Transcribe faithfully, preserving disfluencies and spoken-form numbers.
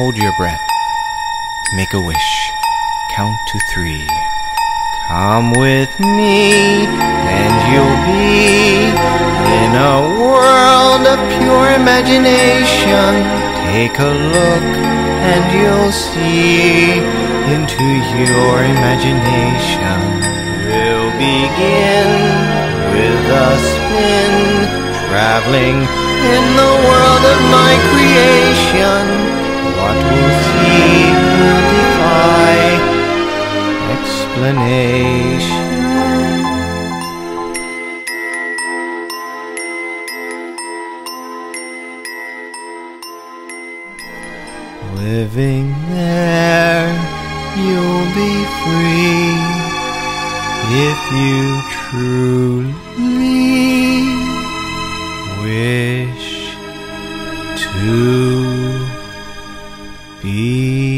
Hold your breath. Make a wish. Count to three. Come with me, and you'll be in a world of pure imagination. Take a look, and you'll see into your imagination. We'll begin with a spin, traveling in the world of my creation. What we'll see will defy explanation. Living there, you'll be free if you truly wish to be.